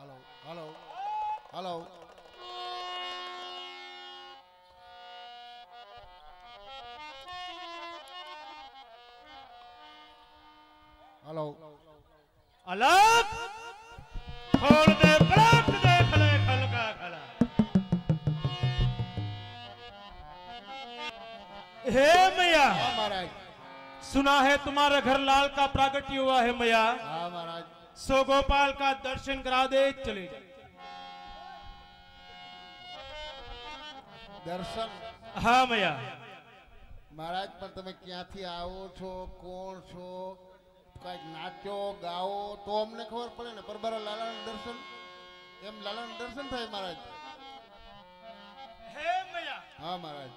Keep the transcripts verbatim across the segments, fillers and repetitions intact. Hello hello hello hello अलग छोड़ they block देख ले खल का खला हे मैया सुना है तुम्हारा घर लाल का प्रागट्य हुआ है मैया। हाँ महाराज सो गोपाल का दर्शन करा दे चले जा दर्शन। हाँ मैया महाराज पर तुम्हें क्या थी आओ छो कौन छो कई नाचो गाओ तो हमने खबर पड़े ना पर बारा लाला दर्शन एम लाला दर्शन था महाराज। हे मैया हाँ महाराज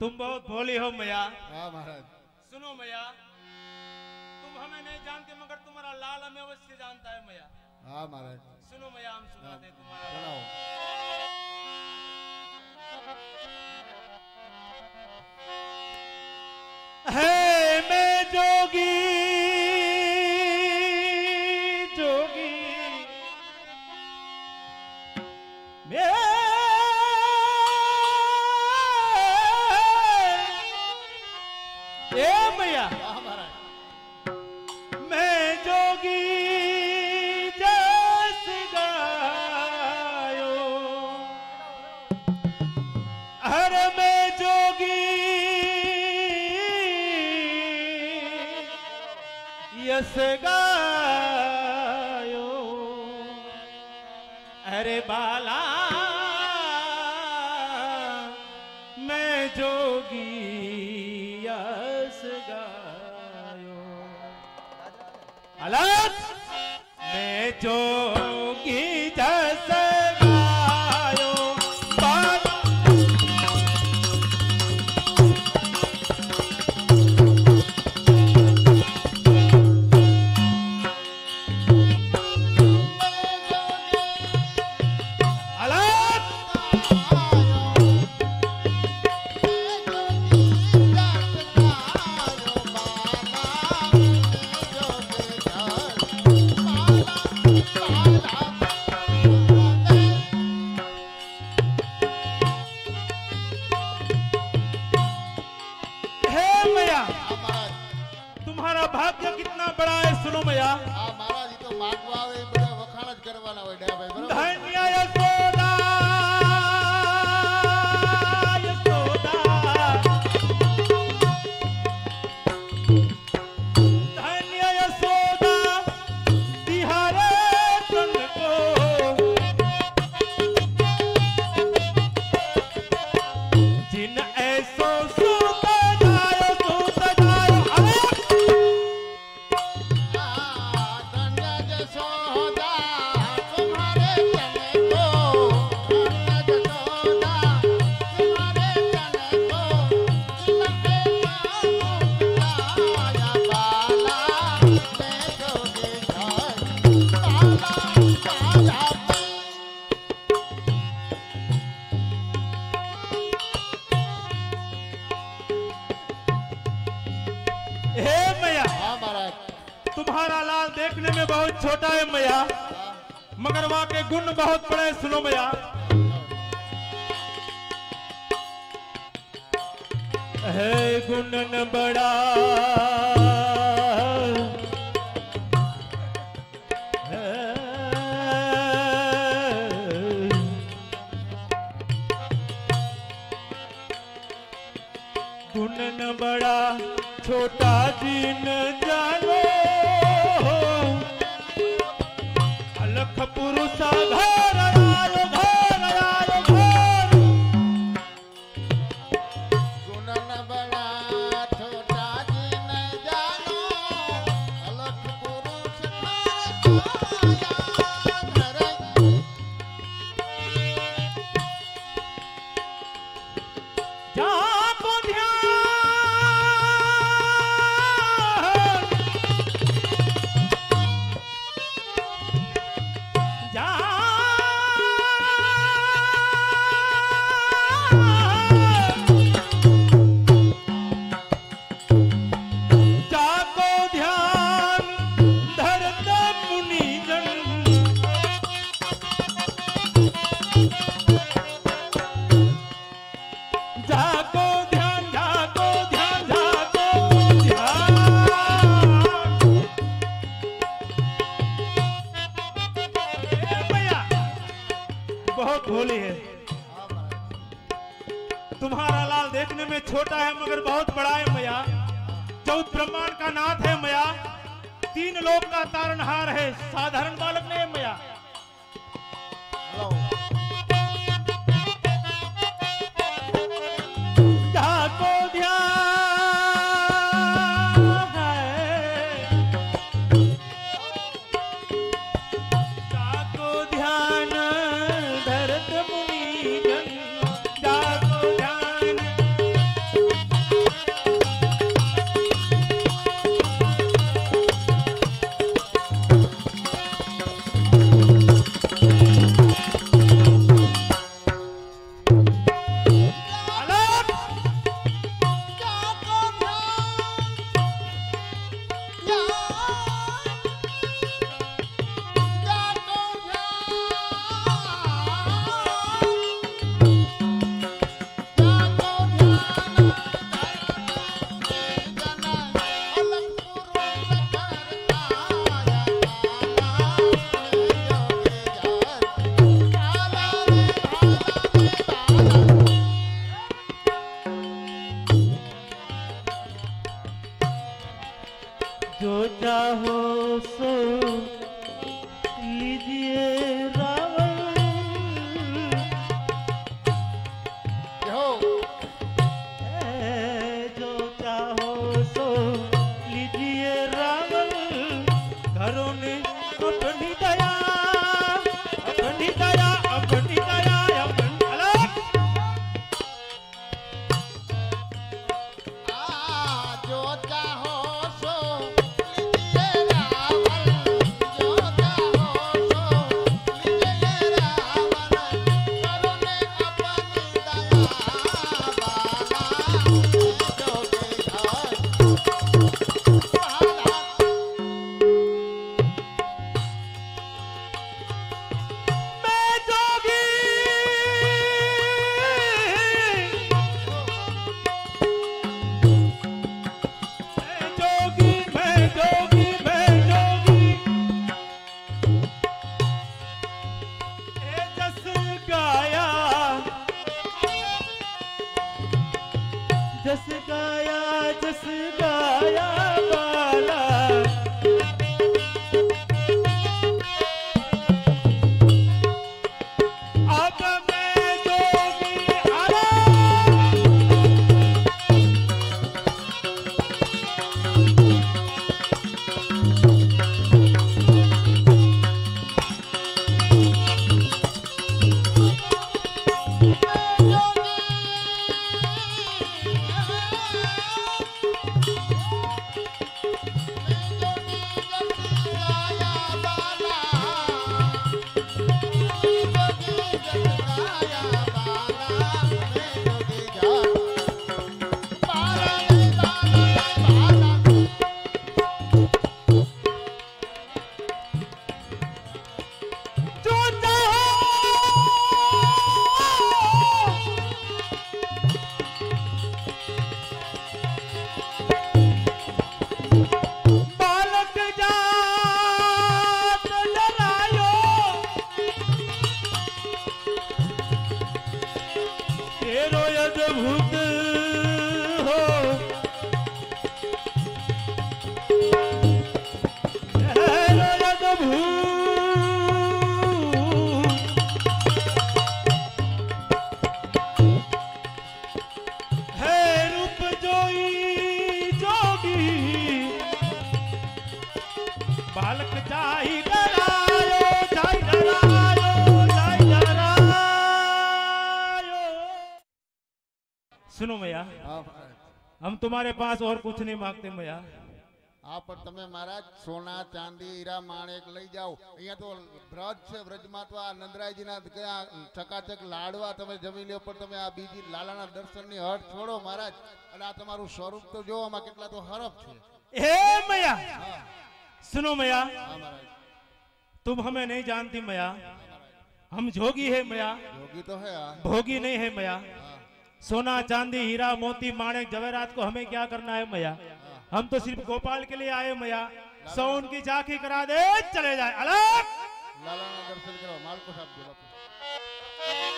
तुम बहुत भोली हो मैया। हाँ महाराज सुनो मैया तुम हमें नहीं जानते मगर तुम्हारा लाल हमें अवश्य जानता है मैया। हाँ महाराज सुनो मैया हम सुना दे तुम्हारा सुनाओ। है मैं जोगी जोगी मैं ए मैया गायो अरे बाला मैं जोगी यस गायो अलग मैं जोगी जस गायो जा को ध्यान होली है। तुम्हारा लाल देखने में छोटा है मगर बहुत बड़ा है मैया। चौथ ब्रह्मांड का नाथ है मैया। तीन लोक का तारणहार है, साधारण बालक नहीं है मैया। जाको ध्यान है, जाको ध्यान धरत मुनि जन, जाको ध्यान हम तुम्हारे पास और कुछ नहीं मांगते मैया। आप पर तमे महाराज सोना चांदी हीरा माणिक लई जाओ। અહીંયા તો વ્રજ છે, વ્રજમાં તો આ નંદરાયજીના ચકાચક લાડવા તમે જમી લ્યો, પણ તમે આ બીજી લાલાના દર્શનની હટ છોડો મહારાજ। અને આ તમારું સ્વરૂપ તો જો, આમાં કેટલા તો હરફ છે એ મૈયા। सुनो मैया, तुम हमें नहीं जानती मैया, हम जोगी है मैया। जोगी तो है, भोगी नहीं है मैया। सोना चांदी हीरा मोती माणिक जवेरात को हमें क्या करना है मैया। हम तो सिर्फ गोपाल के लिए आए मैया। सौ उनकी झांकी करा दे, चले जाए अलग। लाला दर्शन करो, मालको साहब।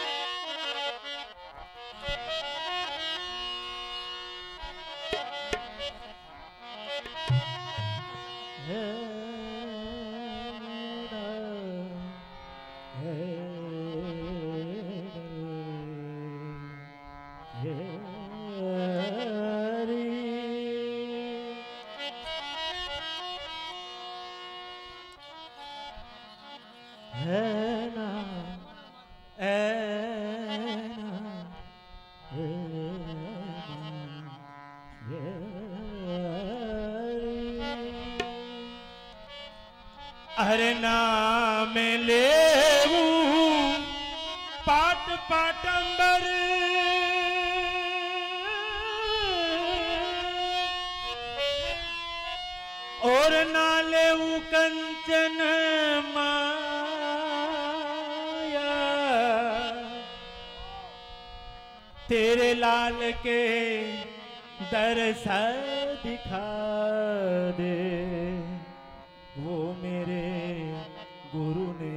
ऐना ऐना अरे नाम लेवू पाट पाटंबर और ना लेवू कंचन माया तेरे लाल के दर्श दिखा दे वो मेरे गुरु ने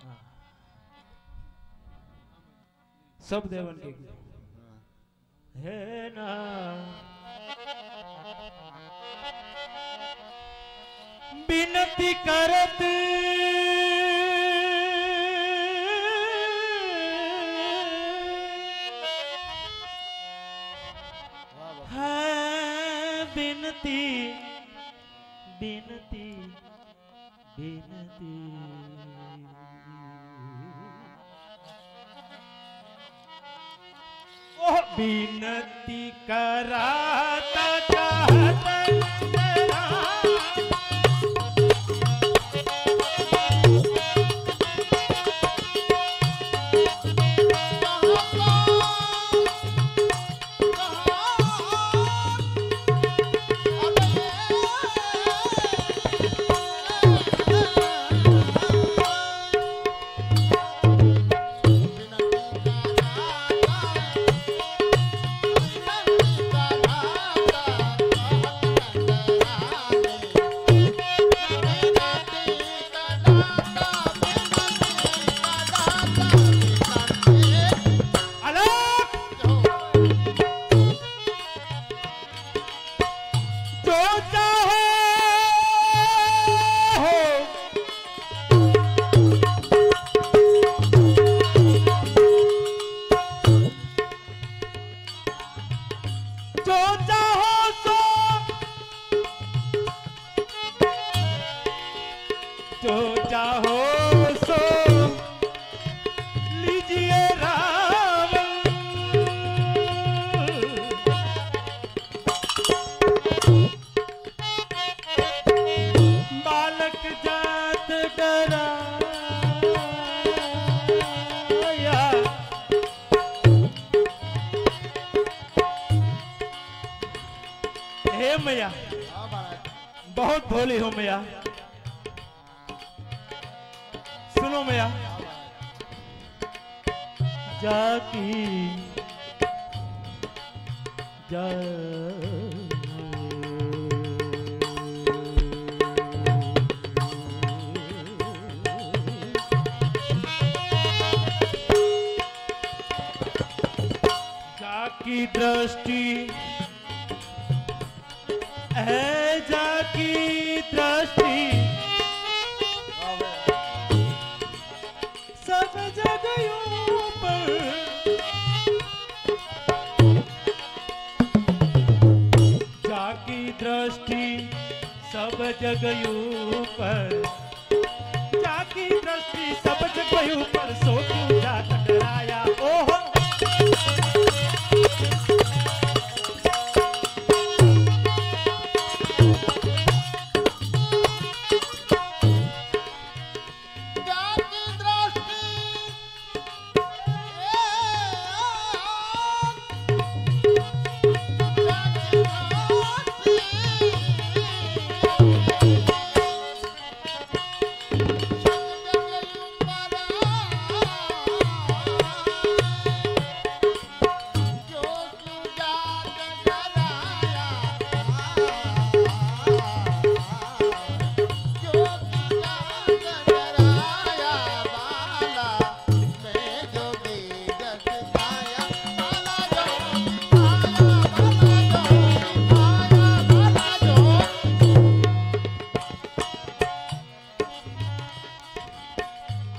हाँ। सब देवन के गुरु है ना बिनती करत है बिनती बिनती बिनती ओ बिनती कराता चाहता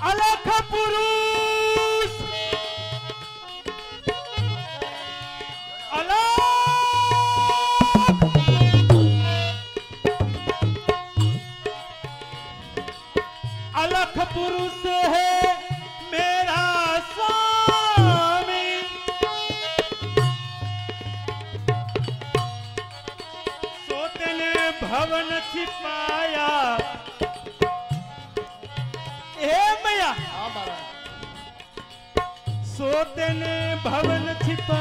अलख पुरुष अलख अलख पुरुष है मेरा स्वामी, सोते ने भवन छिपाया सोते ने भवन छिपा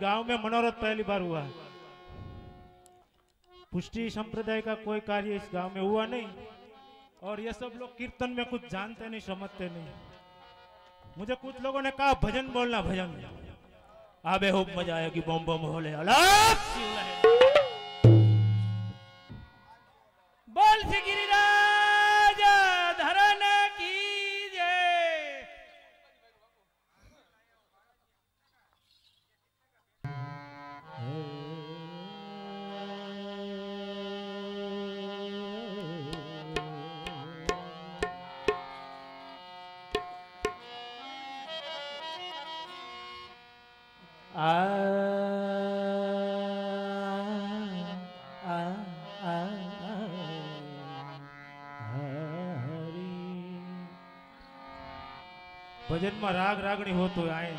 गांव में मनोरथ पहली बार हुआ है। पुष्टि संप्रदाय का कोई कार्य इस गांव में हुआ नहीं और ये सब लोग कीर्तन में कुछ जानते नहीं, समझते नहीं। मुझे कुछ लोगों ने कहा भजन बोलना, भजन आबे खूब मजा आएगी, बम बम होले बोल से गिरिराज धरन की जय। भजन में राग रागणी होतो आए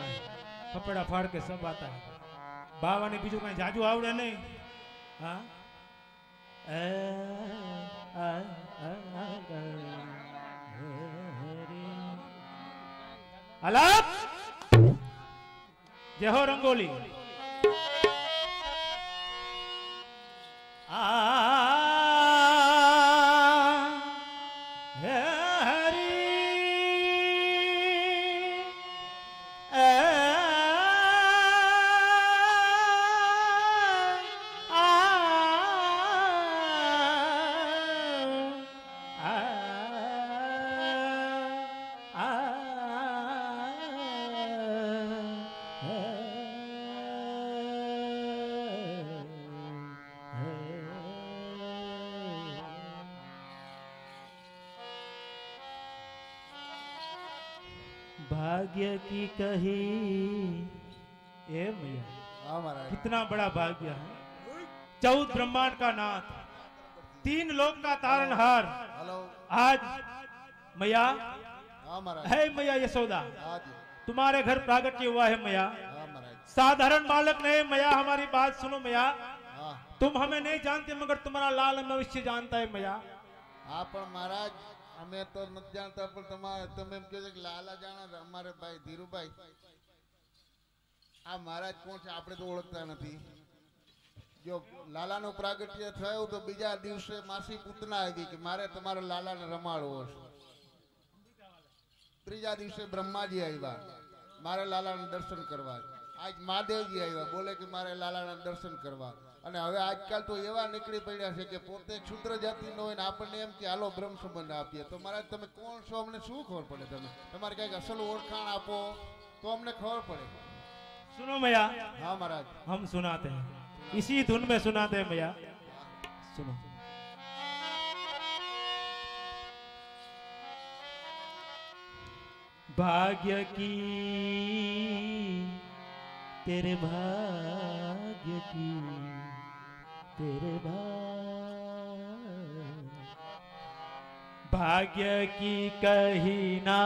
कपड़ा फाड़ के सब आता है। बाबा ने बीजू कहीं जाजू आवड़े नहीं। हाँ अलाप जय हो रंगोली भाग्य की कही। ए भैया कितना बड़ा भाग्य है, चौदह ब्रह्मांड का नाथ, तीन लोक का तारणहार। आज मैया है, मैया यशोदा तुम्हारे घर प्रागट्य हुआ है। मैया साधारण बालक नहीं, मैया हमारी बात सुनो। मैया तुम हमें नहीं जानते मगर तुम्हारा लाल हमें अवश्य जानता है। मैया आप महाराज हमें तो नहीं जानता, पर तुम्हारा तुम्हें लाला जाना हमारे भाई धीरू भाई आप महाराज कौन से आपने तो ओळखता नहीं। जो लाला नो प्रागट्य थयो तो बीजा दिवसे मासी पूतना आई कि मारे तुम्हारा लाला ने रमाड़ो। त्रीजा दिवसे ब्रह्मा जी आया मारे लाला ने दर्शन करवा। आज महादेव जी आया बोले कि मारे लाला ने दर्शन करवा। અને હવે આજકાલ તો એવા નીકળી પડ્યા છે કે પોતે ક્ષુદ્ર જાતિનો હોય ને આપણને એમ કે હાલો બ્રહ્મ સંબંધ આપીએ તો મહારાજ તમે કોણ છો અમને શું ખબર પડે, તમે તમારે કઈક અસલ ઓળખાણ આપો તો અમને ખબર પડે। सुनो मैया। हाँ महाराज हम सुनाते हैं, इसी धुन में सुनाते हैं मैया। सुनो भाग्य की तेरे भाग्य की तेरे भाग्य की कही ना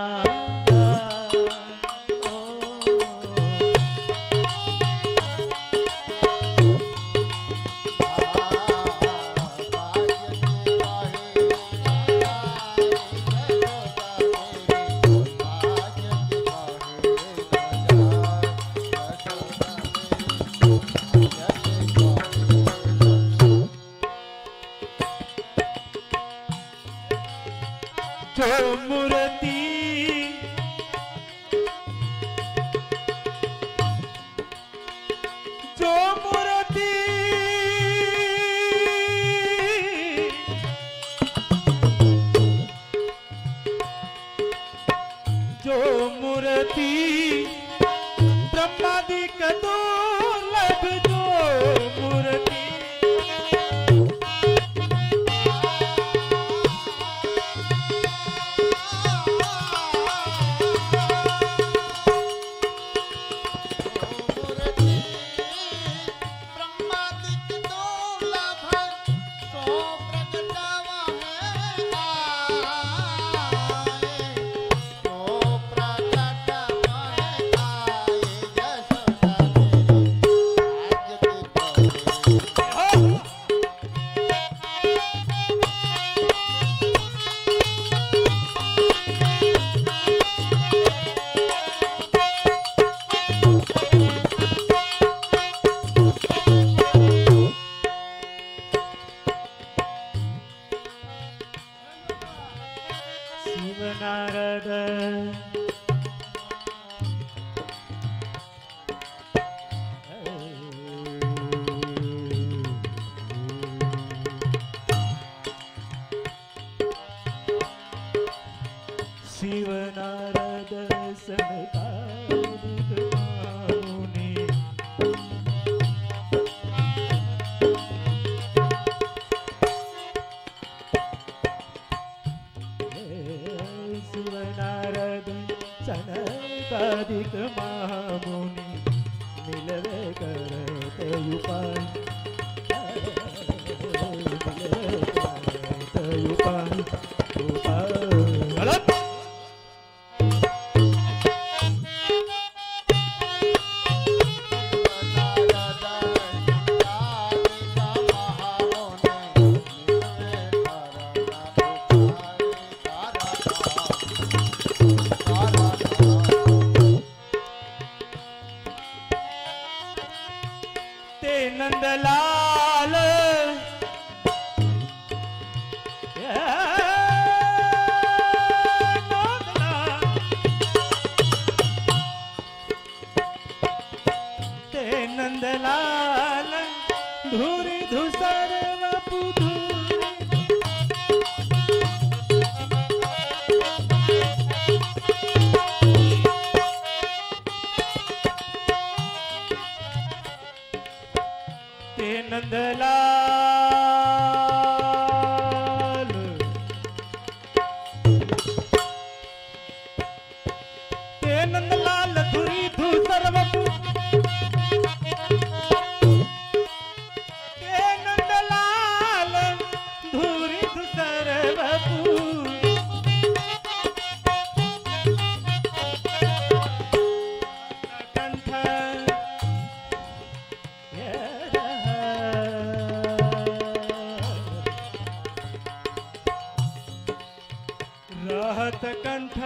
कंठ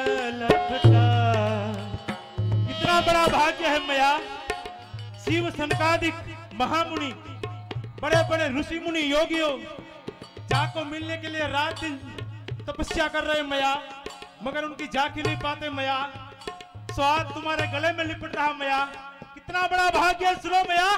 लपटा। इतना बड़ा भाग्य है मैया, शिव सनकादिक महामुनि, बड़े बड़े ऋषि मुनि योगियों जाको मिलने के लिए रात दिन तपस्या कर रहे मैया, मगर उनकी जाके नहीं पाते मैया। स्वाद तुम्हारे गले में लिपट रहा मैया, कितना बड़ा भाग्य है। सुनो मैया,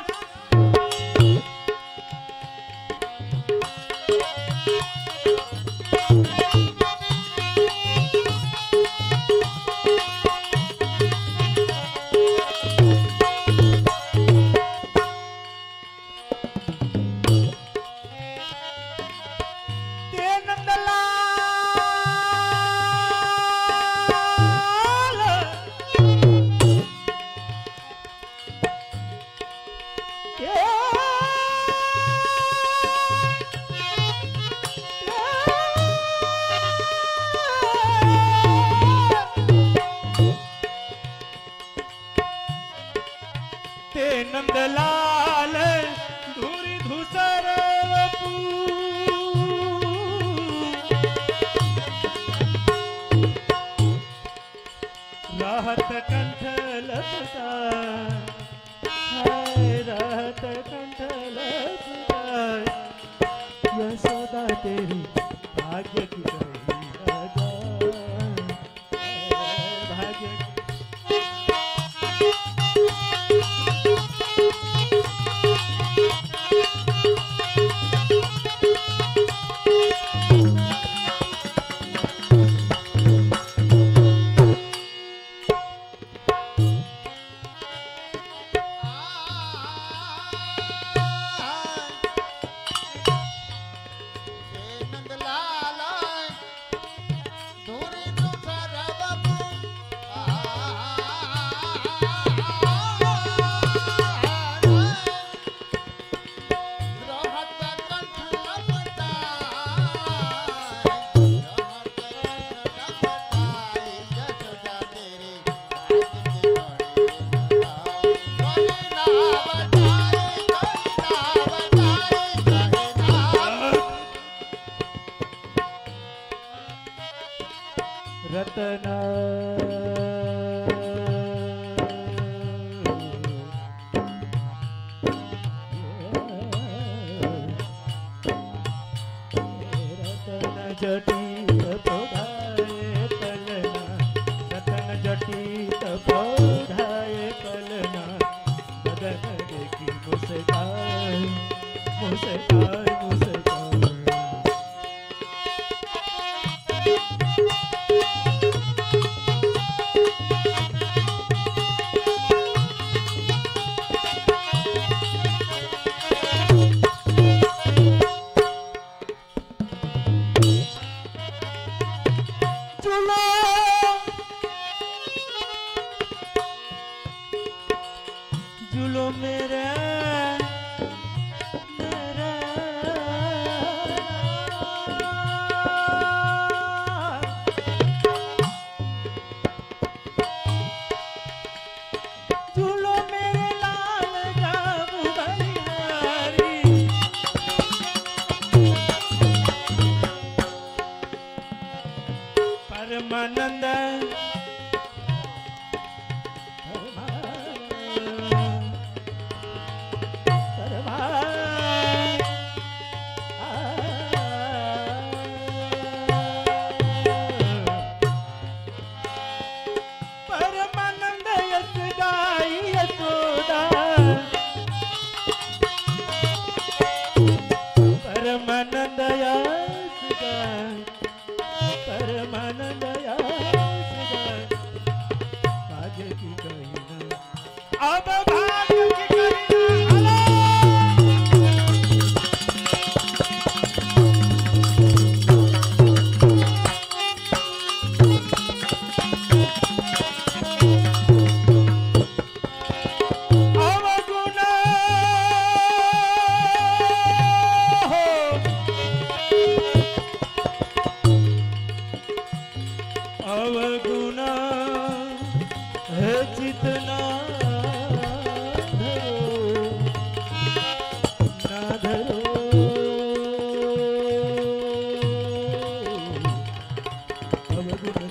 नंदलाल धूरी धूसर बपू रहत कंठ लपटा, रहत कंठ लपटा। यह सौदा तेरी भाग्य की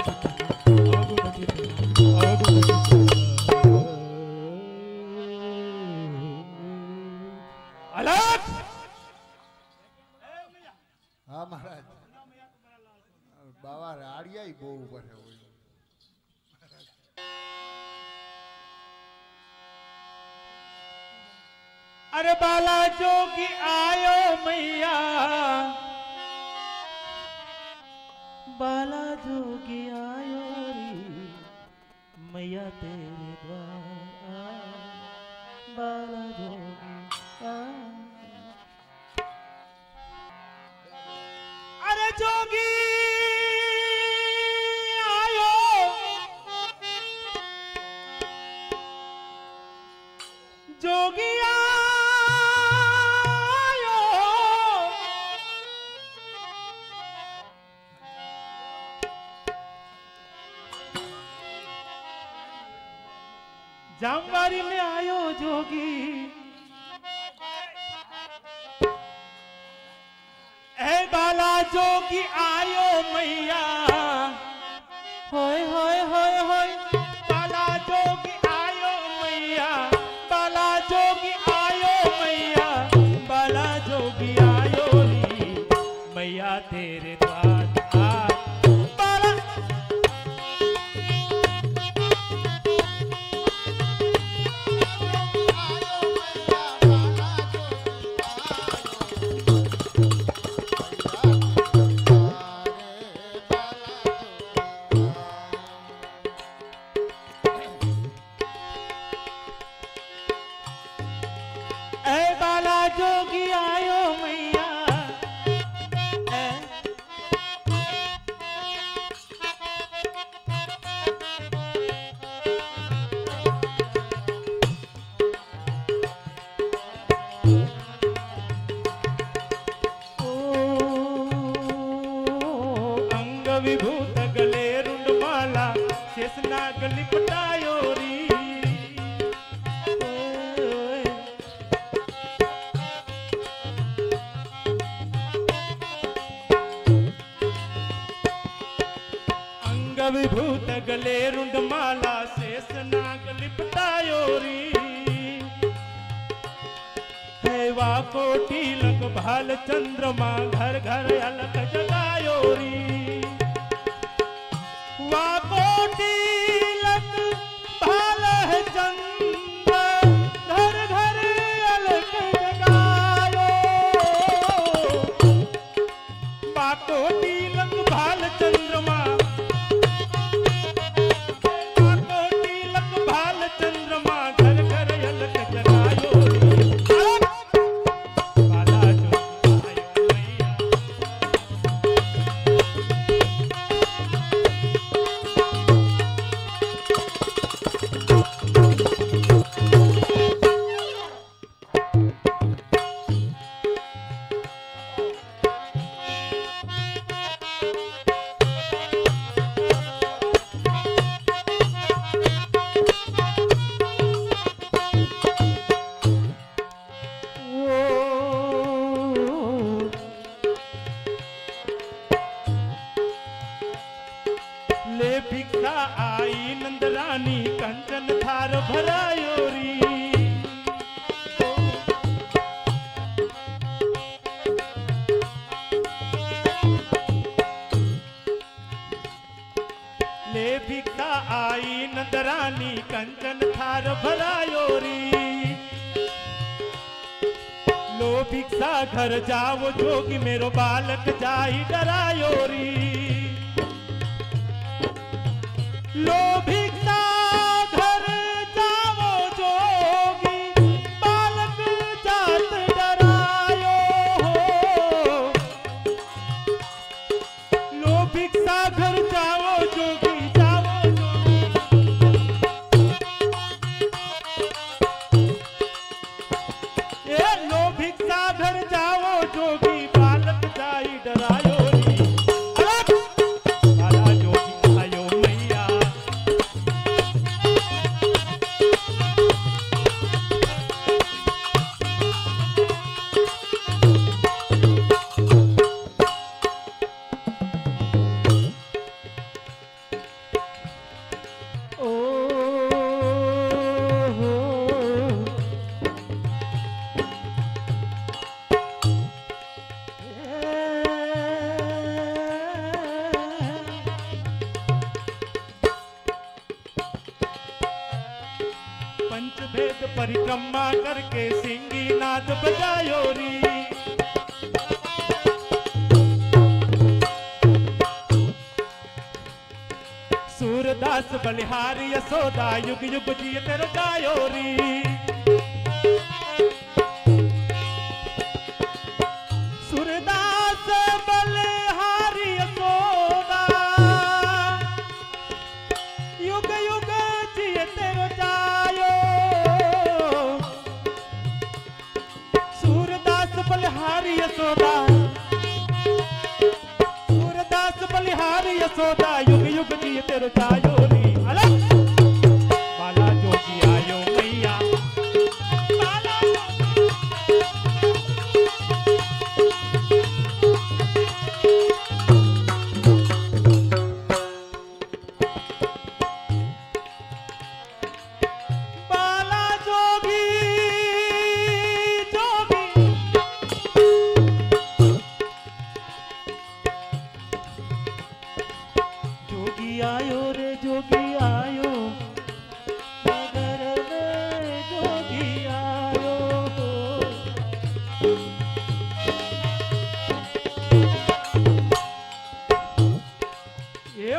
I'm महाराज बाबा राड़िया ही बहु ऊपर है वो अरे बाला जोगी आयो मैया बाला जोगी आयो री मैया तेरे द्वार आ बाला जोगी आ अरे जोगी आयो जोगी आयो जामवारी में आयो जोगी बाला जोगी आयो मैया होय होय होय होय बाला जोगी आयो मैया बाला जोगी आयो मैया बाला जोगी आयो री मैया तेरे द्वार आ बाला जोगी आयो मैया ओ अंग विभूत गले रुंड माला शेष नाग लिपटायो री विभूत गले रुंड माला शेष नाग लिपटायोरी हैवा कोटी लग भाल चंद्रमा घर घर अलग जगायोरी वा कोटी लग भाल चंद्र कंचन थार भरायोरी लो भिक्षा घर जाओ जोगी मेरो बालक जाई डरायोरी लो भिक्षा घर जाओ जोगी बालक जात डरायो हो लो भिक्षा घर जाओ जोगी परिक्रमा करके सिंगी नाद बजायो री। सूरदास बलिहारी यशोदा युग युग जिये तेरो गायो री। सूरदास बलिहारी यशोदा युग युग जिये तेरो जायो री। बाला जोगी आयो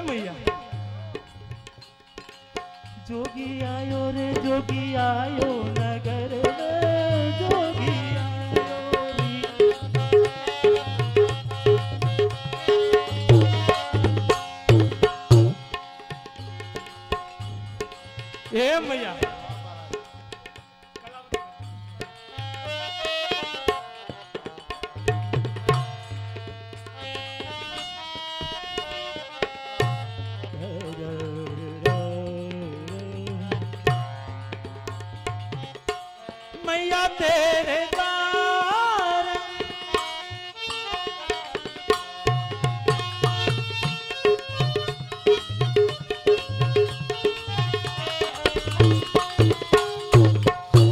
मैया जोगी आयो रे जोगी आयो नगर में जोगी आयो रे। ए मैया तेरे द्वार मैया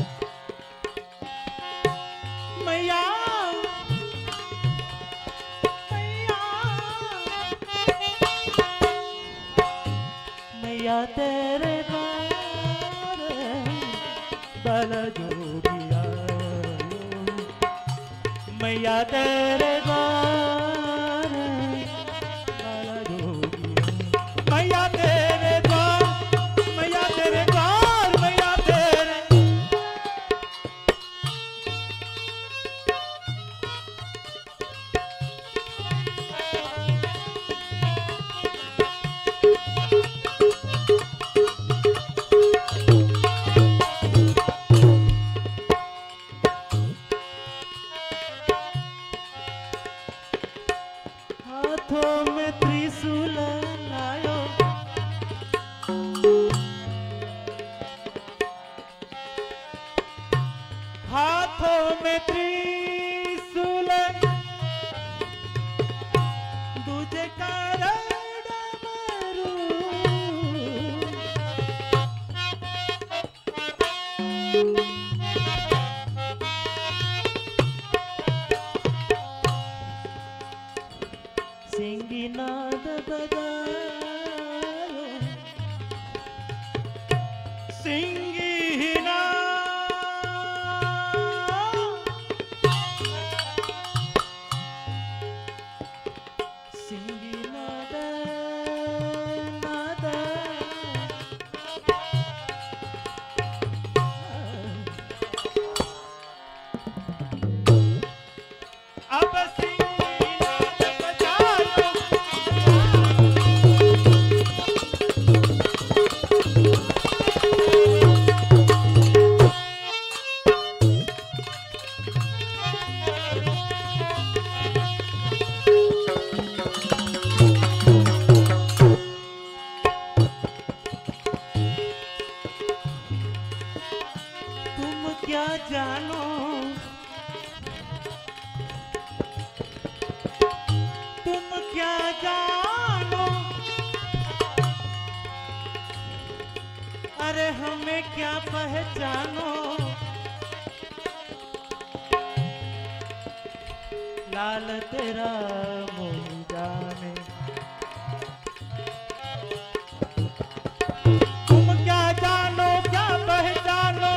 मैया मैया तेरे द्वार बल जोगी मैया तेरे द्वार बाला जोगी मैया तेरे द्वार मैया तेरे द्वार मैया तेरे हाथों में त्रिशूल दूजे कारण मरू सिंगी नाद बजायो सिंगी क्या जानो तुम क्या जानो अरे हमें क्या पहचानो। लाल तेरा मोही जाने तुम क्या जानो क्या पहचानो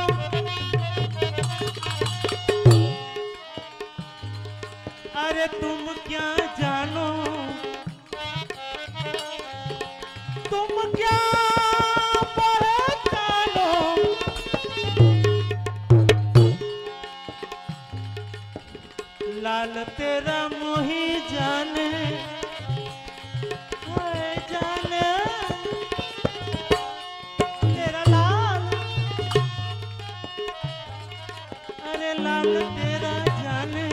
अरे तुम क्या जानो, तुम क्या पहचानो, लाल तेरा मोही जाने जाने तेरा लाल, अरे लाल तेरा जाने।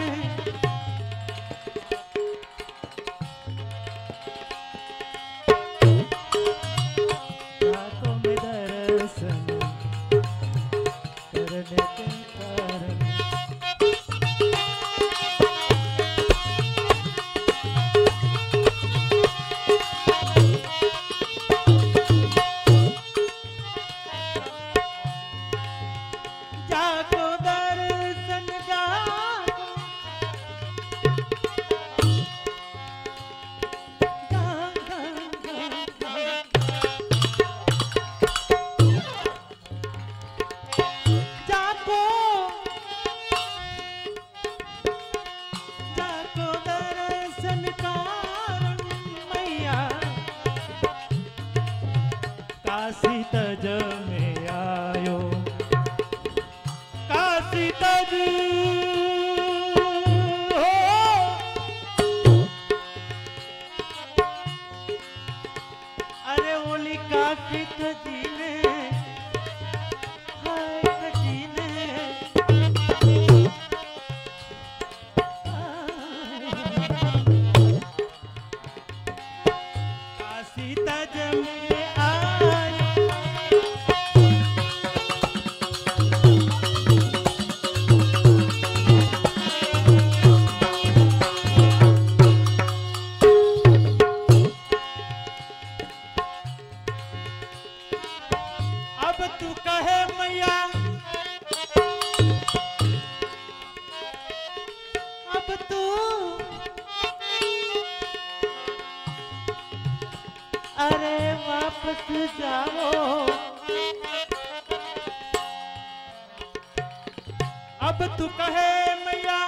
अब तू कहे मैया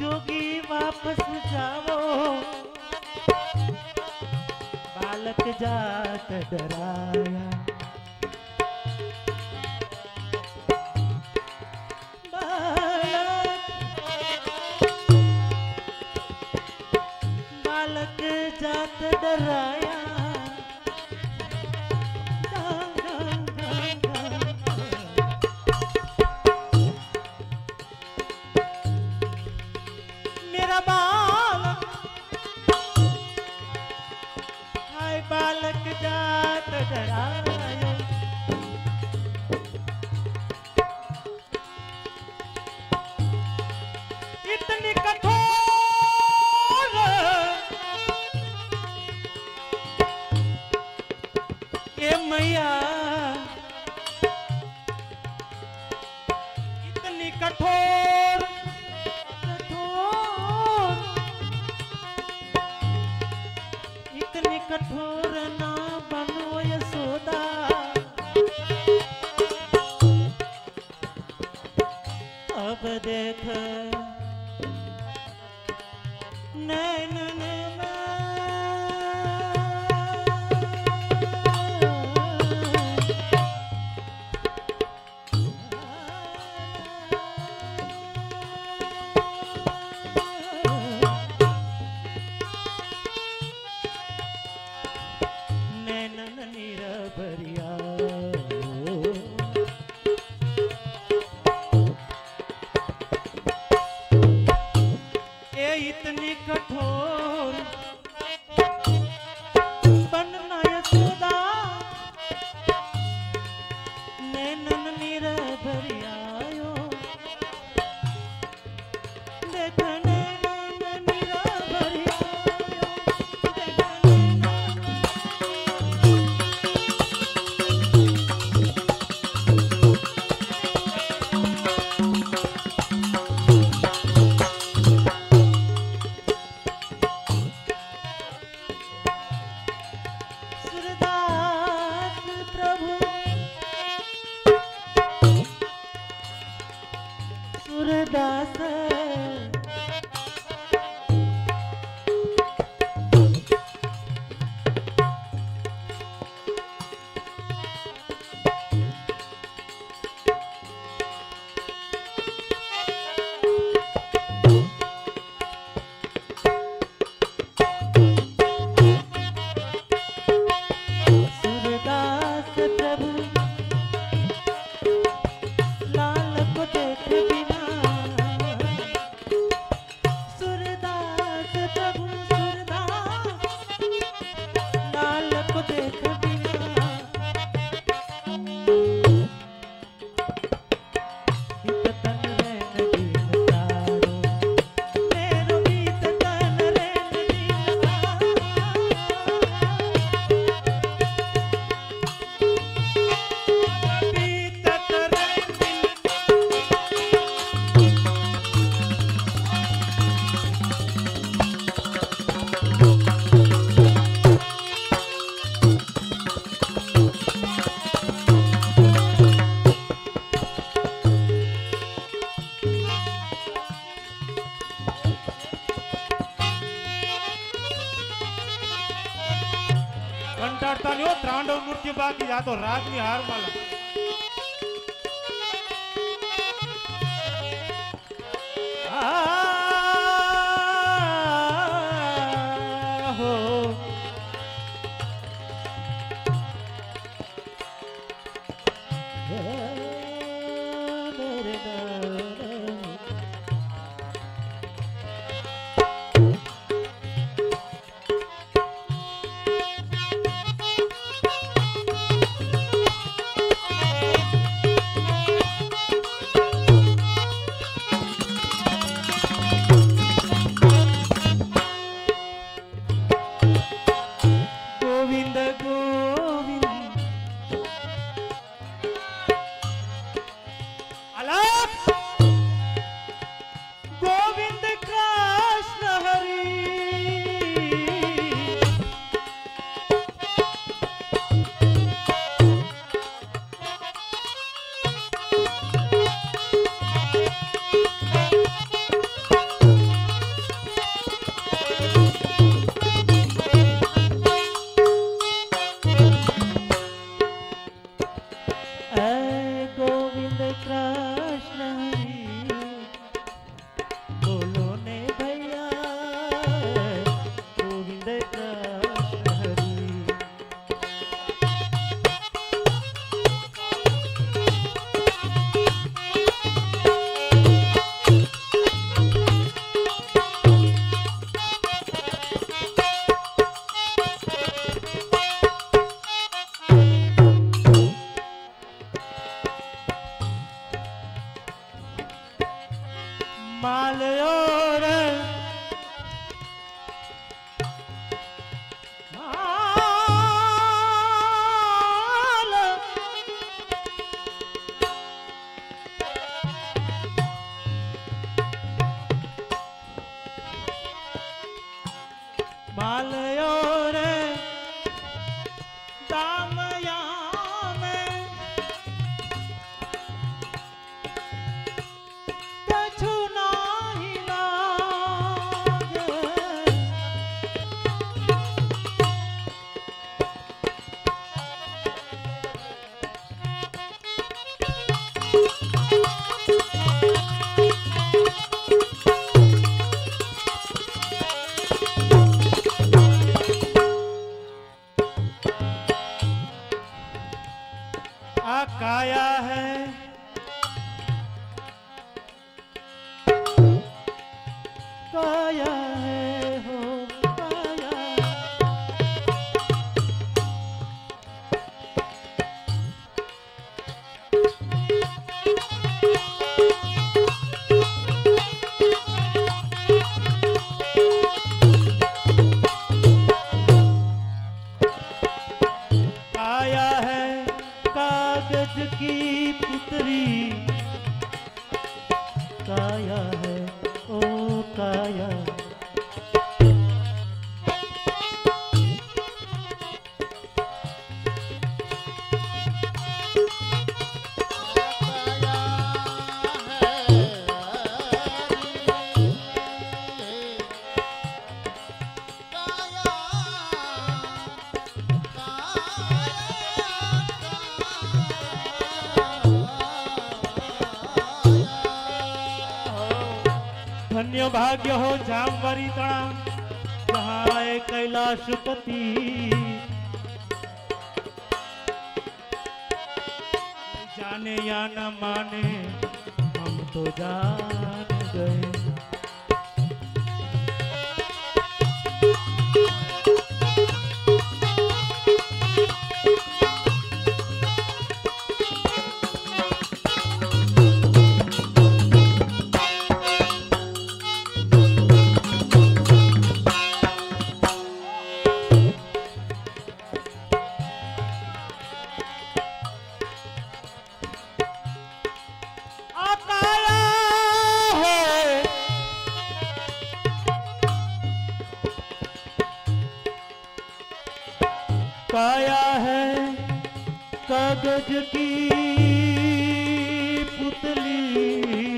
जोगी वापस जाओ, बालक जात डराया, बालक जात डराया। इतनी कठोर ये मैया, इतनी कठोर कठोर, इतनी कठोर ना बनो यशोदा, अब देख नैन में नैन नीरबरिया, इतनी कठोर बनना यशोदा, नैनन नीरबरिया आयो, देख नैनन नीरबरिया आयो, देख नैनन बाकी या तो रात में हार माला हो धन्य भाग्य हो जामवरी तणा जहाँ आए कैलाशपति। जाने या न माने हम तो जान गए। काया है कागज की पुतली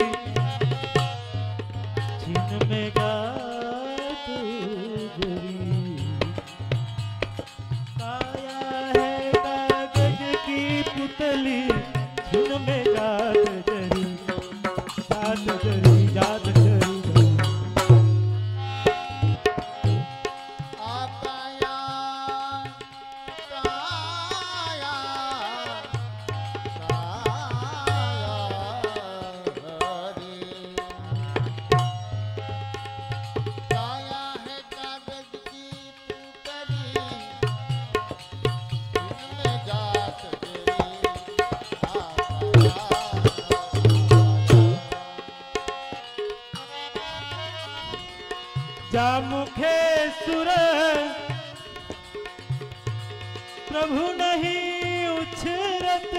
जिन में गात गुजरी। काया है कागज की पुतली जिन में गात गुजरी गात गुजरी गात गुजरी। जामुखे सुर प्रभु नहीं उछरत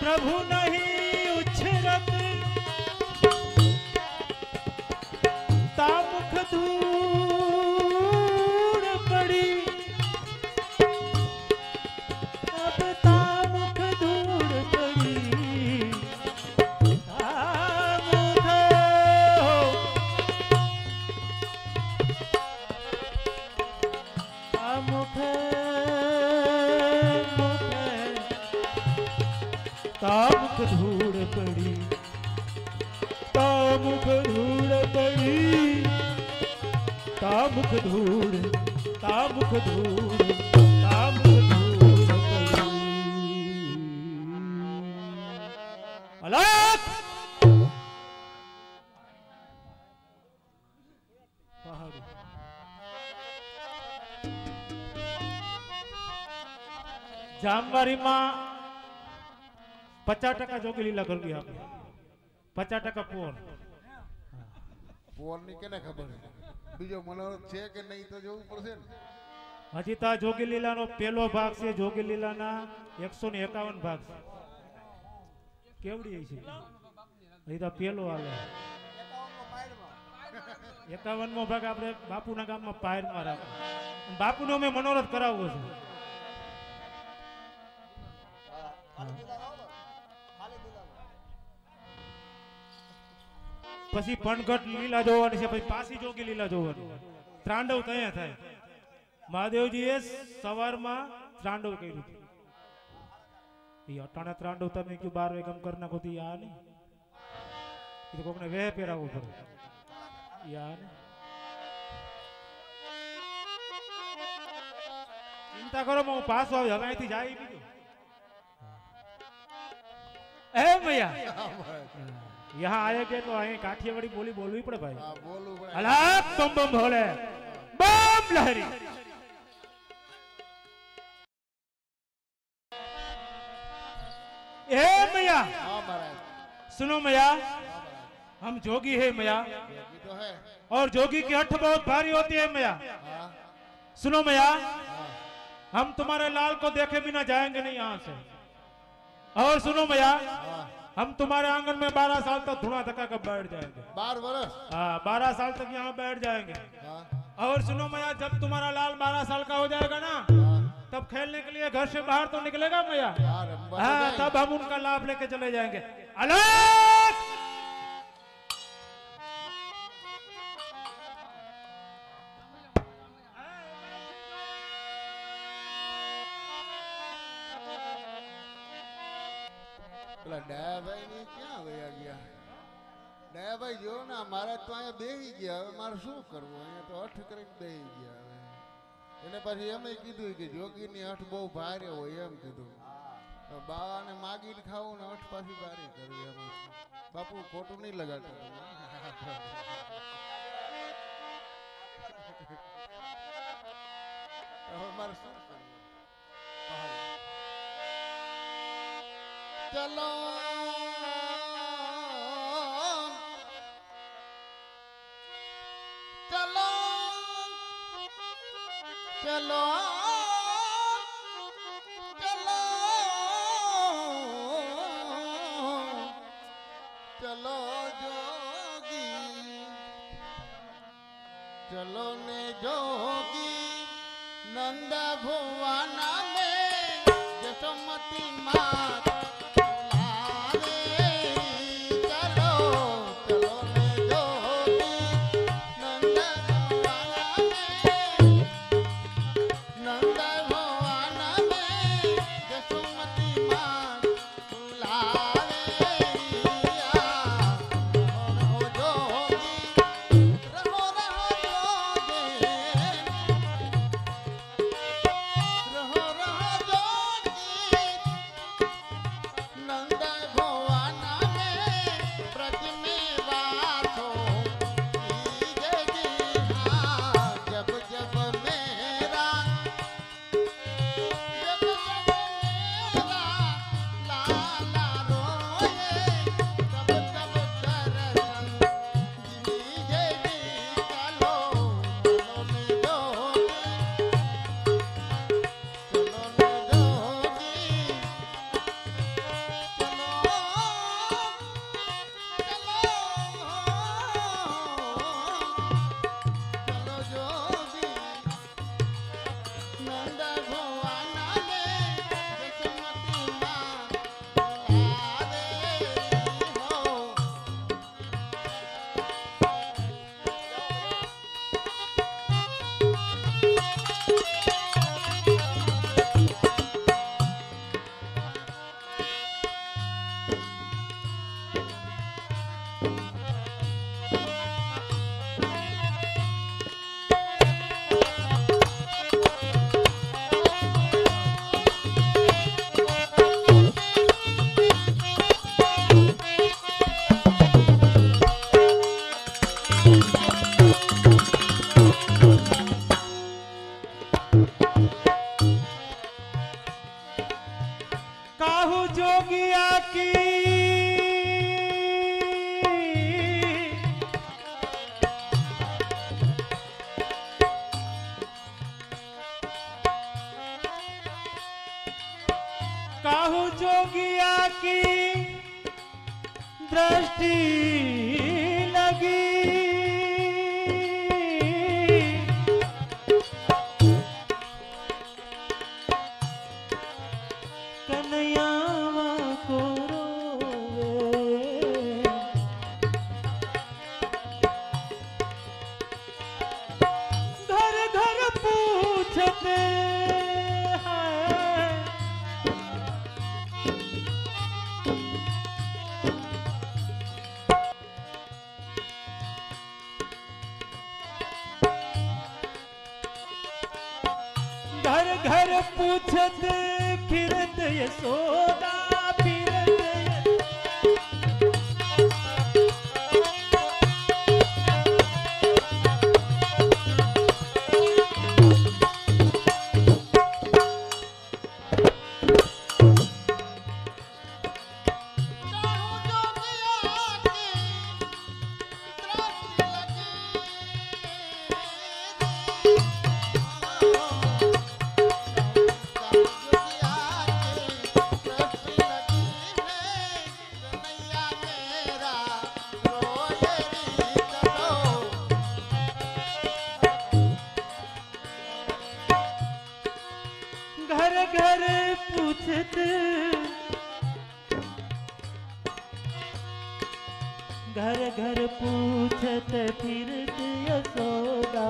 प्रभु नहीं उछरत तामुख धूल पड़ी। अब तामुख धूल पड़ी तामुख हो तामुख तामुख धूड़ पड़ी तामुख धूड़ पड़ी तामुख धूड़ तामुख धूड़ तामुख धूड़ पड़ी। अलग जामवारी माँ पचास टका जोगी लीला कर दी आपने। पचास टका पोर पोर नहीं के ना खबर है बीजो मनोरथ छे के नहीं तो जो ऊपर से हजी ता जोगी लीला नो पहलो भाग से जोगी लीला ना एक सौ इक्यावन भाग से केवड़ी है छे हजी ता पहलो आले इक्यावन मो भाग आपने बापू ना गाम में पायर में राख बापू नो मैं मनोरथ करावो छे। पछी पणघट लीला जोवानी छे पछी पासी जोगी लीला जोवानी। त्रांडव तया थाय महादेवजीए सवारमां त्रांडव कर्युं ई अटाणे त्रांडव तमे क्यू बार वेगम कर नाखो तो आ नहीं ई तो कोकने वेह पेरावो पड़े यार। चिंता करो हूँ पासो आव्यो हवे अहींथी जाई बीजो ए भैया यहाँ आए गए तो अहीं काठियावाड़ी बोली बोलवी पड़े भाई। अलाप बम बम भोले बम लहरी। ए मैया सुनो मैया हम जोगी है मैया और जोगी की हठ बहुत भारी होती है मैया। सुनो मैया हम तुम्हारे लाल को देखे बिना जाएंगे नहीं यहाँ से। और सुनो मैया हम तुम्हारे आंगन में बारह साल तक धुना धक्का कर बैठ जाएंगे। बारह वर्ष हाँ बारह साल तक यहाँ बैठ जाएंगे। और सुनो मैया जब तुम्हारा लाल बारह साल का हो जाएगा ना अब खेलने के लिए घर से बाहर तो निकलेगा मैया, हाँ तब हम उनका लाभ लेके चले जाएंगे। अलग डया भाई ने क्या वया गया, डया भाई जो ना हमारा तो अँ बेही गया, मार शू करवो अँ तो अठ कर बेही गया। એને પછી એમ કીધું કે જોગીની અઠ બહુ ભારે હોય એમ કીધું, તો બાવાને માગીને ખાવું ને અઠ પાછી ભારે કરવી એમ બાપુ ખોટું નહીં લગાડતો। ચલો ચલો चलो चलो चलो जोगी चलो ने जोगी नंद भुवन में जसमती माँ घर घर पूछत, घर घर पूछत फिरत यशोदा,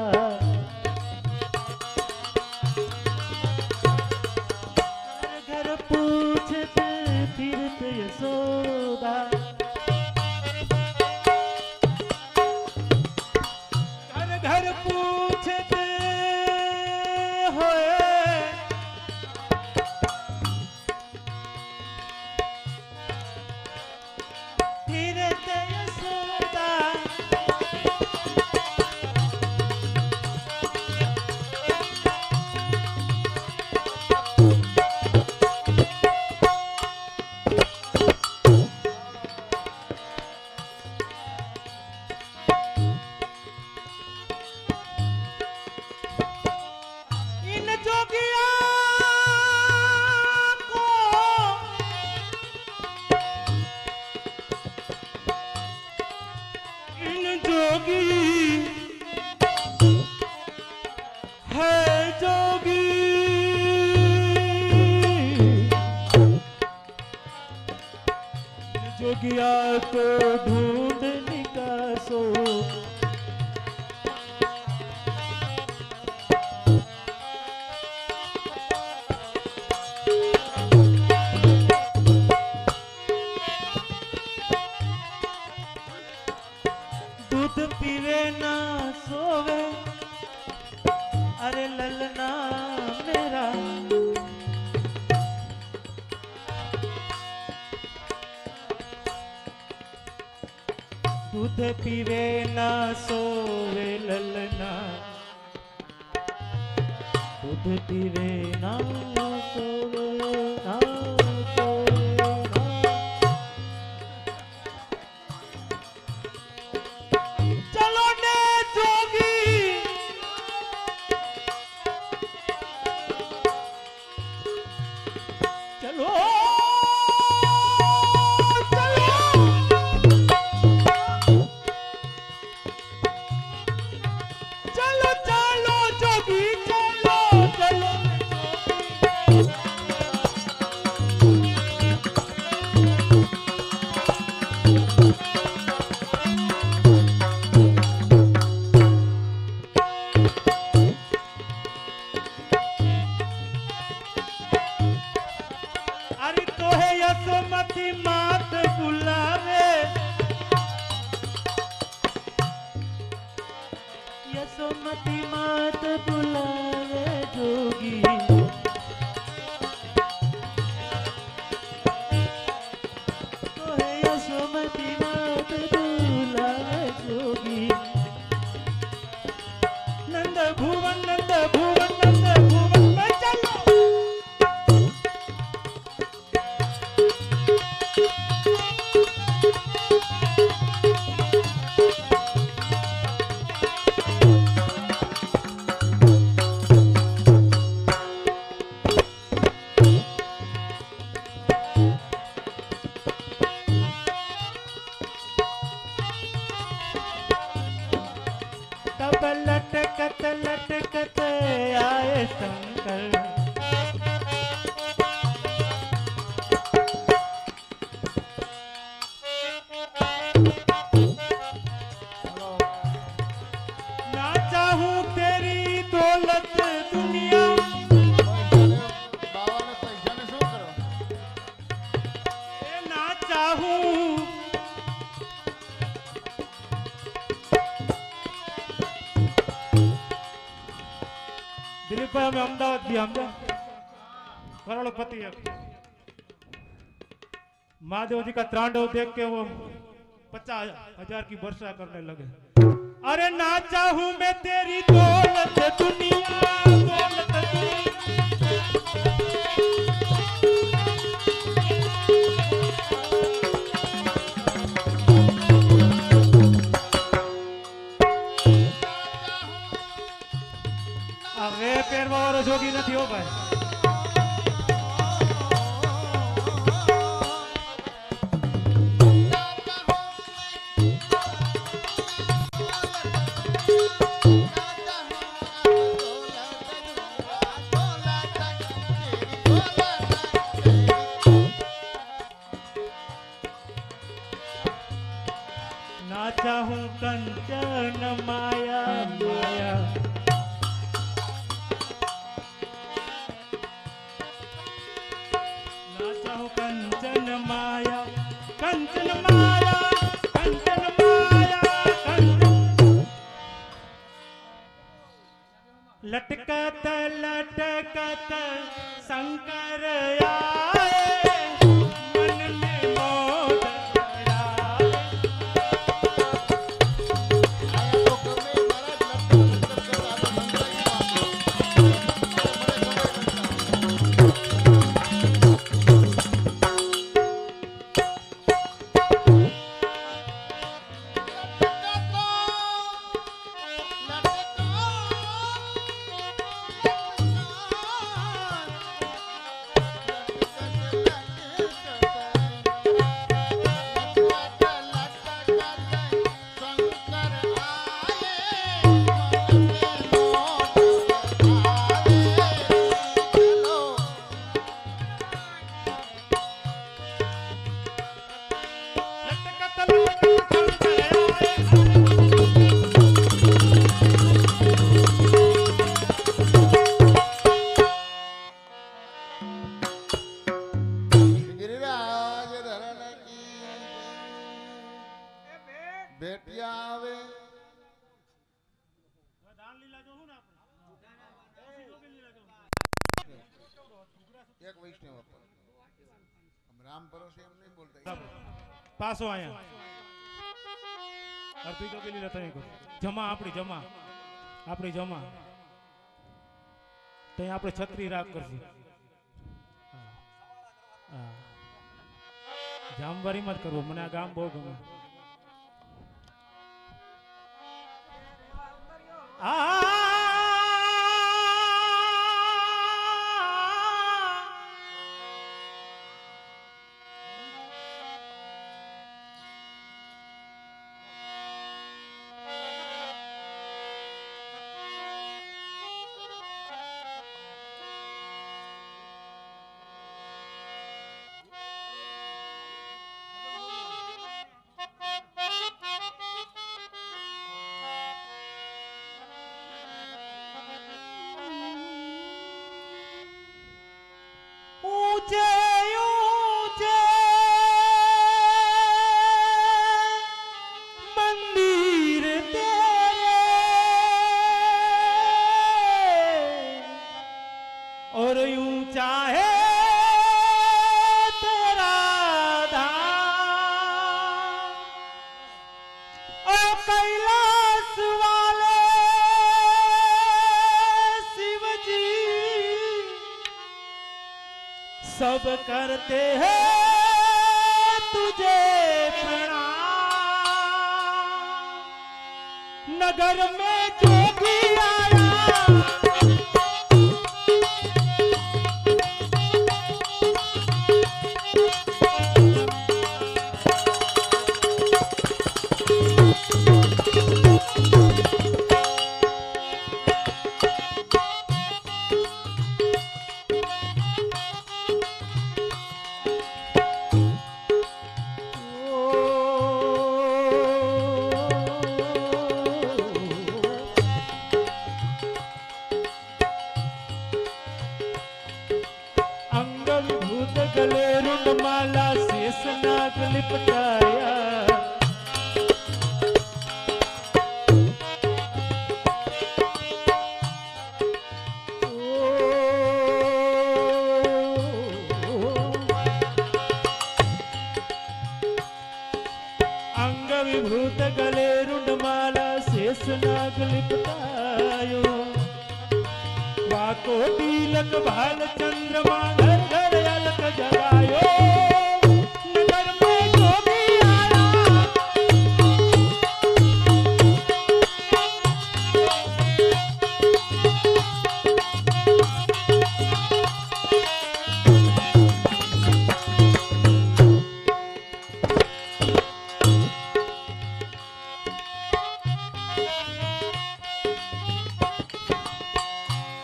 घर घर पूछत फिरत यशोदा, घर घर पूछत होए, जोगिया को ढूंढ निकासो, दूध पीवे ना सोवे, अरे ललना मेरा, दूध पीवे ना सोवे ललना, दूध पीवे ना सोवे ना सोवे ना। चलो ने जोगी, चलो मात बुलावे, यसोमती मात बुलावे जोगी, तो है यसोमती मात बुलावे जोगी। नंद भुवन नंद भुवन नंद भुवन में चलो, तब लटकत लटकत आए शंकर, ना चाहूं तेरी दौलत दुनिया, ना चाहूं दिलीपभाई हमें अहमदाबाद भी हम करोड़पति है। महादेव जी का त्रांडव देख के वो पचास हजार की वर्षा करने लगे। अरे ना चाहूं मैं तेरी दौलत दुनिया, दौलत जोगी नहीं हो पाए। संगत शंकर आए मन में मोद आए। पासो आया अर्पित को के लिए रहता है को जमा आपड़ी जमा आपड़ी जमा तय आपड़े छतरी राख कर सी जामवारी मत करो मने आ गाम बहुत गमे आ सब करते हैं तुझे प्रणाम नगर में जोगी आया।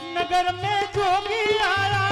नगर में जोगी आया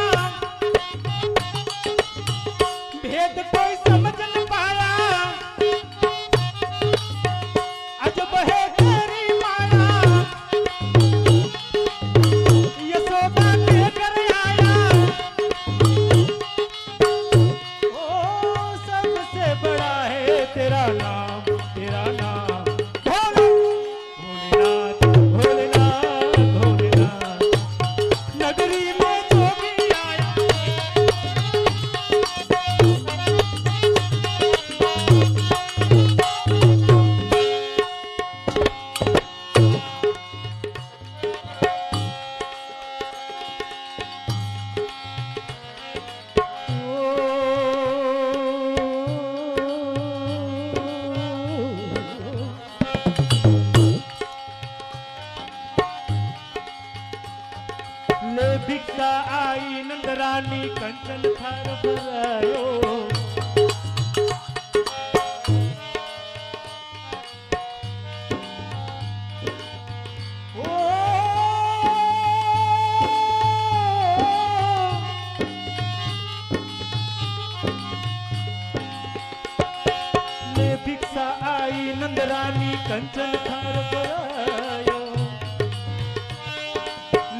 दीक्षा आई नंदरानी कंचन थार भरायो। ने दीक्षा आई नंदरानी कंचन थार भरायो।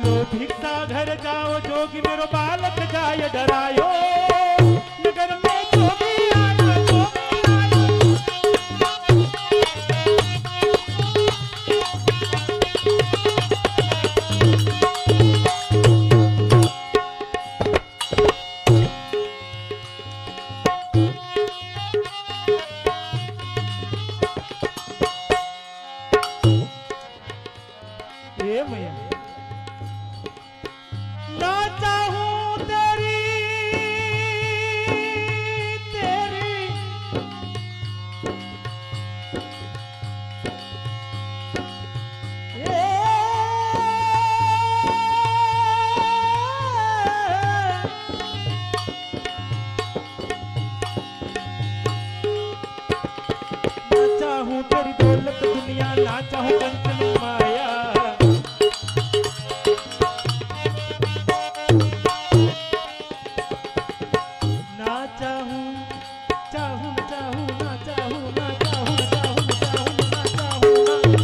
लो भिक्षा घर जाओ जोगी मेरो बालक जाय डरायो। नगर में जोगी आयो जोगी आयो। ये मैया चाहूं तेरी दौलत दुनिया ना चाहूं कंचन माया। ना चाहूं चाहूं चाहूं ना चाहूं ना चाहूं चाहूं चाहूं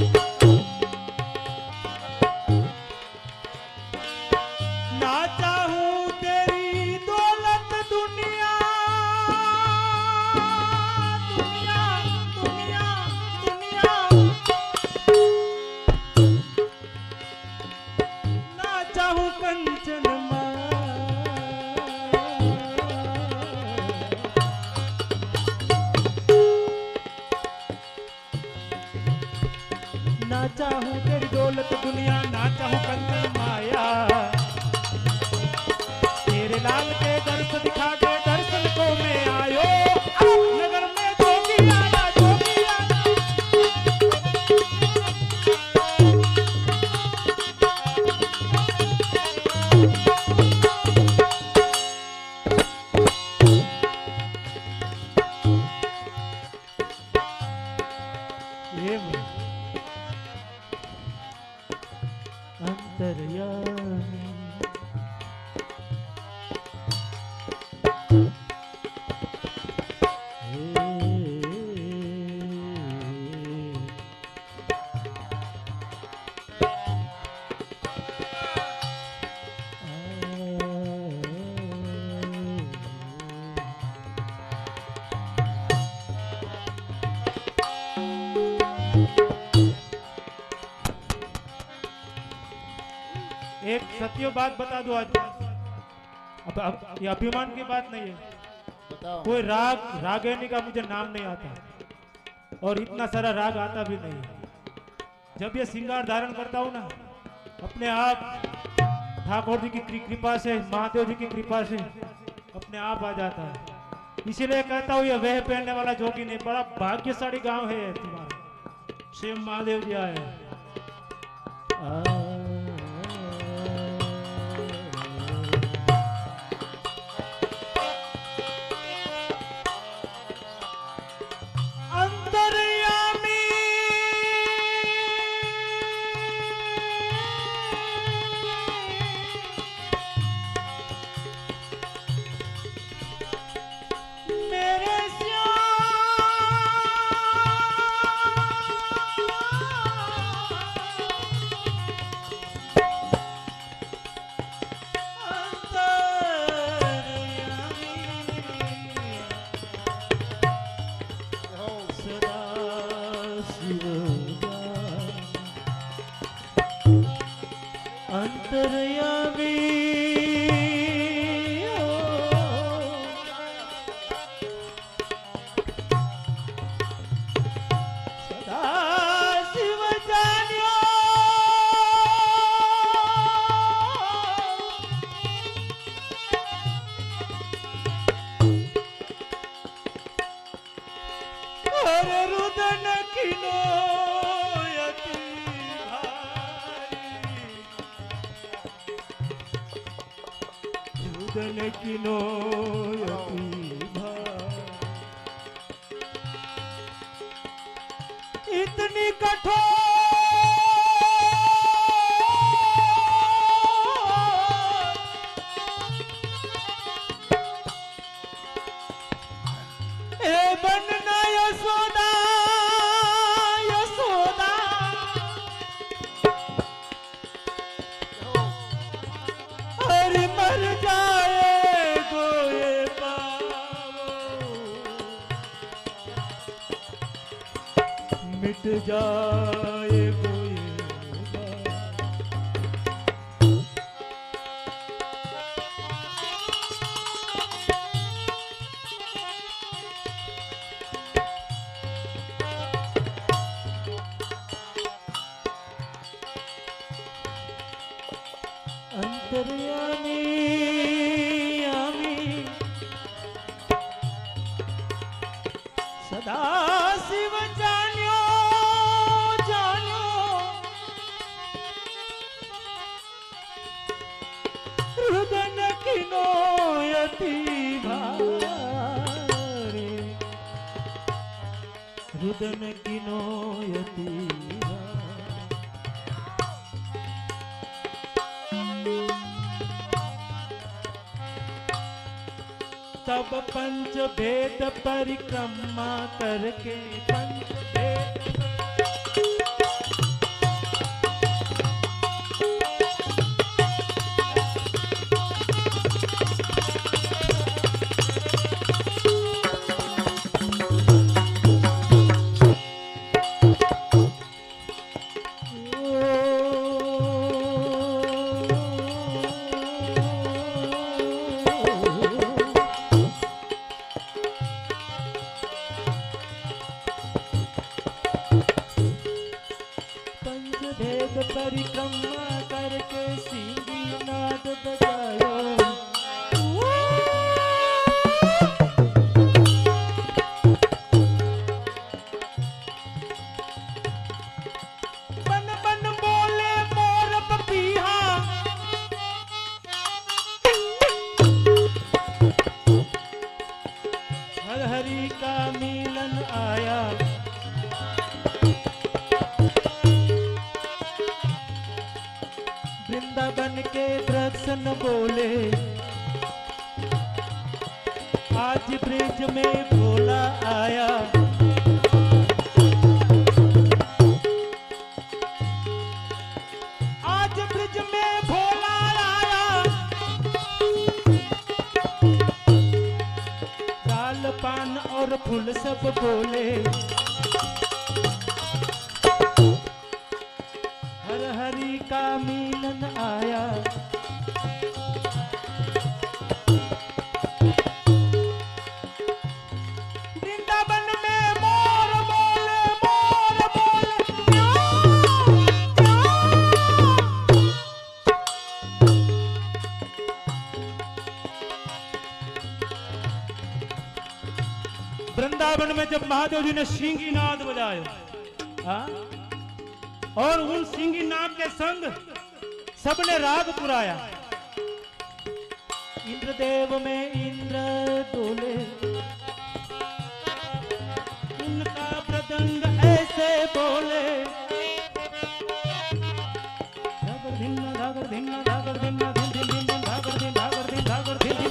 ना चाहूं ना चाहूं तेरी दौलत दुनिया कंचन ना चाहूं तेरी दौलत दुनिया ना चाहूं कंचन माया। तेरे लाल के दर्श दिखा के दर्शन को मैं आयो। नगर में अंतर्यामी एक सत्य बात बता दो आज। अब, अब ये अभिमान की बात नहीं है। कोई राग रागिनी का मुझे नाम नहीं आता और इतना सारा राग आता भी नहीं। जब ये श्रृंगार धारण करता हूँ ना, अपने आप ठाकुर जी की कृपा से, महादेव जी की कृपा से अपने आप आ जाता है। इसीलिए कहता हूँ ये वह पहनने वाला जोगी नहीं। बड़ा भाग्यशाली गांव है तुम्हारा, शिव महादेव जी आए। कीर्तन किनो इतनी कठोर जाए अंतर्यामी आमी सदा शिव रुदन किनो यति तब पंच भेद परिक्रमा करके पंच भेद जब महादेव जी ने सिंगी नाद बजाया और उन सिंगी नाद के संग सबने राग पुराया। इंद्रदेव में इंद्र डोले उनका प्रदंड ऐसे बोले धागर धिन्ना धागर धिन्ना धागर धिन्ना धिन धिन धिन धागर धिन धागर धिन धागर धिन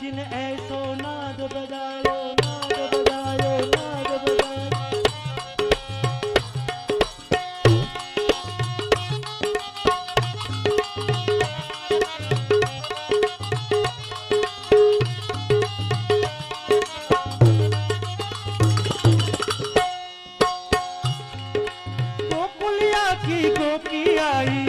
जिन ऐसो नाद बजायो नाद बजायो नाद बजायो। गोकुलिया की गोपियाई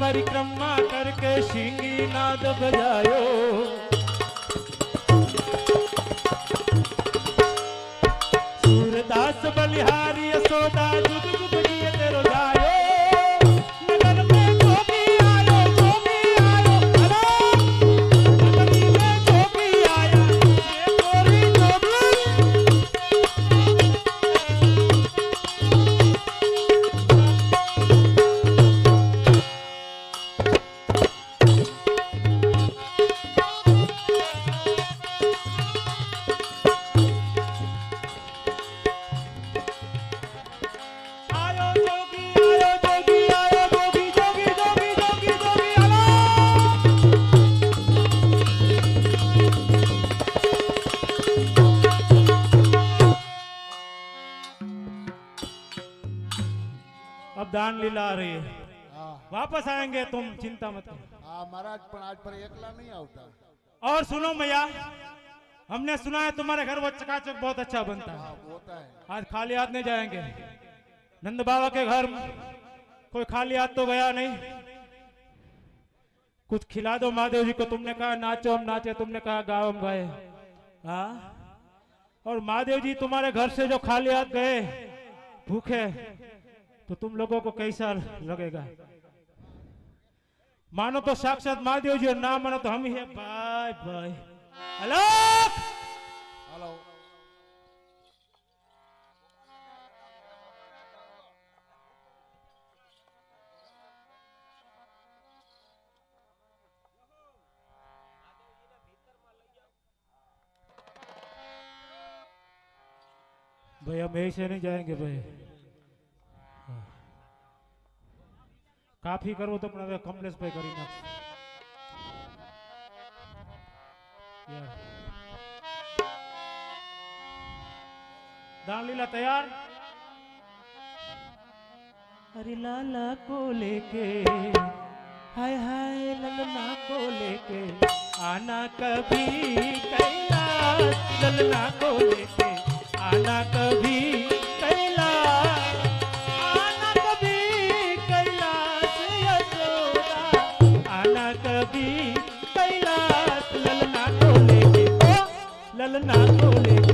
परिक्रमा करके सिंगी नाद बजायो। सूरदास बलिहारी यशोदा जुग जुग जिए तेरो जायो। नगर में गोपी आयो गोपी आयो नगर में गोपी आया ये गोरी गोपी। अब दान लीला आ रही है, वापस आएंगे तुम चिंता मत करो। हाँ महाराज, पर आज पर एकला नहीं आता। और सुनो मैया, हमने सुना है तुम्हारे घर वो चकाचक बहुत अच्छा बनता है। होता है। आज खाली हाथ नहीं जाएंगे। नंद बाबा के घर कोई खाली हाथ तो गया नहीं। कुछ खिला दो महादेव जी को। तुमने कहा नाचो हम नाचे, तुमने कहा गाओ हम गाए। हाँ, और महादेव जी तुम्हारे घर से जो खाली हाथ गए भूखे, तो तुम लोगों को कैसा लगेगा? मानो तो साक्षात महादेव जी और ना मानो तो हम ही है। Bye bye. हेलो हेलो भाई, हम ऐसे नहीं जाएंगे भाई। काफी करो तो अपना कमलेश पे करी ना दान लीला तैयार। अरे लाला को लेके हाय हाय ललना को लेके आना कभी कैलाश, ललना को लेके आना कभी कैलाश, ललना को लेके, ललना को लेके।